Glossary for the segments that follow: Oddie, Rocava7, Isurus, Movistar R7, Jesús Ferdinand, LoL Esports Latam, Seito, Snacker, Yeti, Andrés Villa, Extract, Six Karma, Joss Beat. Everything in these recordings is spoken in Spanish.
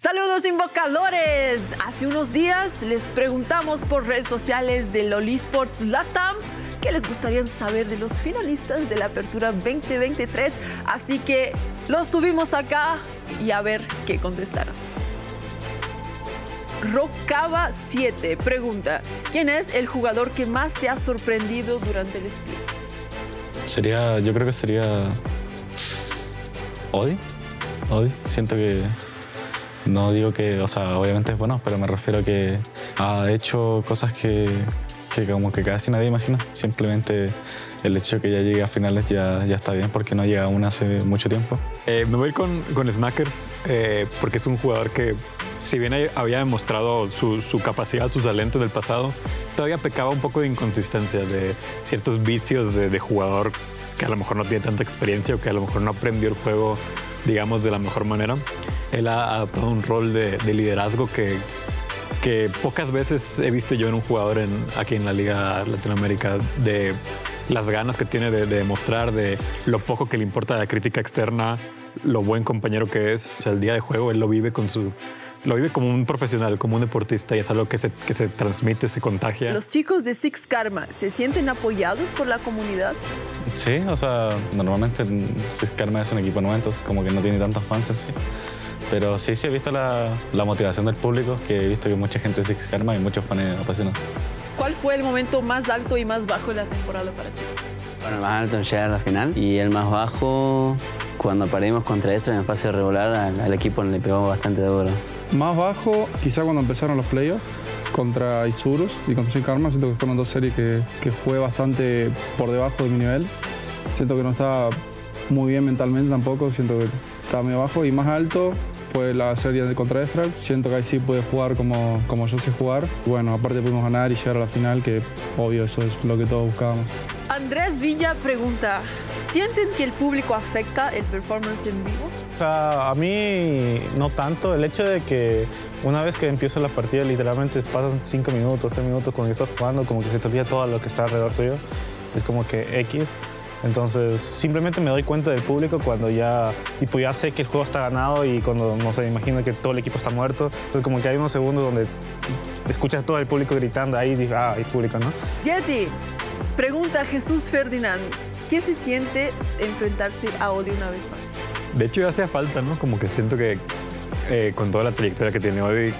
Saludos invocadores, hace unos días les preguntamos por redes sociales de LoL Esports Latam qué les gustaría saber de los finalistas de la apertura 2023, así que los tuvimos acá y a ver qué contestaron. Rocava7 pregunta, ¿quién es el jugador que más te ha sorprendido durante el split? Yo creo que sería Oddie. Oddie, siento que... No digo que, o sea, obviamente es bueno, pero me refiero a que ha hecho cosas que como que casi nadie imagina. Simplemente el hecho de que ya llegue a finales ya está bien, porque no llega aún hace mucho tiempo. Me voy con Snacker, porque es un jugador que, si bien había demostrado su capacidad, sus talentos del pasado, todavía pecaba un poco de inconsistencia, de ciertos vicios de jugador que a lo mejor no tiene tanta experiencia o que a lo mejor no aprendió el juego, digamos, de la mejor manera. Él ha adoptado un rol de liderazgo que pocas veces he visto yo en un jugador aquí en la Liga Latinoamérica, de las ganas que tiene de demostrar, de lo poco que le importa la crítica externa, lo buen compañero que es. O sea, el día de juego él lo vive como un profesional, como un deportista, y es algo que se transmite, se contagia. ¿Los chicos de Six Karma se sienten apoyados por la comunidad? Sí, o sea, normalmente Six Karma es un equipo nuevo, entonces como que no tiene tantos fans en sí. Pero sí, he visto la motivación del público, que he visto que mucha gente de Six Karma y muchos fans apasionados. ¿Cuál fue el momento más alto y más bajo de la temporada para ti? Bueno, el más alto en llegar a la final, y el más bajo cuando perdimos contra Extra en el espacio regular. Al equipo le pegamos bastante duro. Más bajo, quizá cuando empezaron los playoffs contra Isurus y contra Six Karma. Siento que fueron dos series que fue bastante por debajo de mi nivel. Siento que no estaba muy bien mentalmente tampoco, siento que estaba medio bajo. Y más alto fue la serie de contra Extract. Siento que ahí sí pude jugar como yo sé jugar. Bueno, aparte pudimos ganar y llegar a la final, que obvio eso es lo que todos buscábamos. Andrés Villa pregunta, ¿sienten que el público afecta el performance en vivo? O sea, a mí no tanto. El hecho de que una vez que empieza la partida, literalmente pasan 5 minutos, 3 minutos cuando estás jugando, como que se te olvida todo lo que está alrededor tuyo. Es como que X. Entonces, simplemente me doy cuenta del público cuando ya, tipo, ya sé que el juego está ganado y cuando, no sé, imagino que todo el equipo está muerto. Entonces, como que hay unos segundos donde escuchas todo el público gritando ahí y dices, ah, hay público, ¿no? Yeti pregunta a Jesús Ferdinand, ¿qué se siente enfrentarse a Oddie una vez más? De hecho, ya hacía falta, ¿no? Como que siento que con toda la trayectoria que tiene Oddie,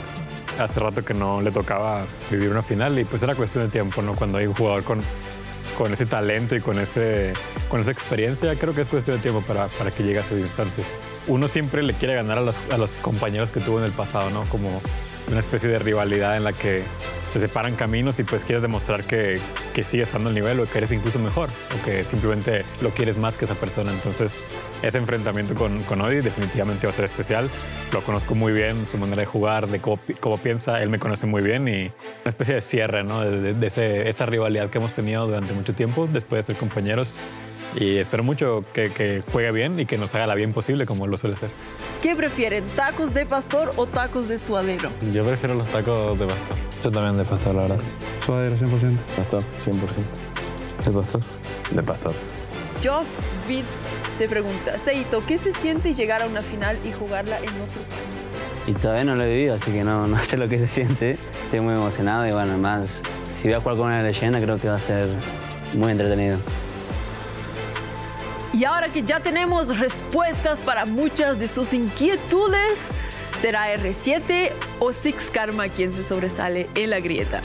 hace rato que no le tocaba vivir una final, y pues era cuestión de tiempo, ¿no? Cuando hay un jugador con ese talento y con esa experiencia, creo que es cuestión de tiempo para que llegue a sus instantes. Uno siempre le quiere ganar a los compañeros que tuvo en el pasado, ¿no? Como una especie de rivalidad en la que se separan caminos y pues quieres demostrar que sigue estando al nivel, o que eres incluso mejor, o que simplemente lo quieres más que esa persona. Entonces, ese enfrentamiento con Oddie definitivamente va a ser especial. Lo conozco muy bien, su manera de jugar, de cómo piensa, él me conoce muy bien, y una especie de cierre, ¿no? de esa rivalidad que hemos tenido durante mucho tiempo después de ser compañeros. Y espero mucho que juegue bien y que nos haga la bien posible, como lo suele hacer. ¿Qué prefieren, tacos de pastor o tacos de suadero? Yo prefiero los tacos de pastor. Yo también de pastor, la verdad. Suadero, 100%. Pastor, 100%. ¿De pastor? De pastor. Joss Beat te pregunta, Seito, ¿qué se siente llegar a una final y jugarla en otro país? Y todavía no lo he vivido, así que no sé lo que se siente. Estoy muy emocionado y bueno, además, si voy a jugar con una leyenda, creo que va a ser muy entretenido. Y ahora que ya tenemos respuestas para muchas de sus inquietudes, ¿será R7 o Six Karma quien se sobresale en la grieta?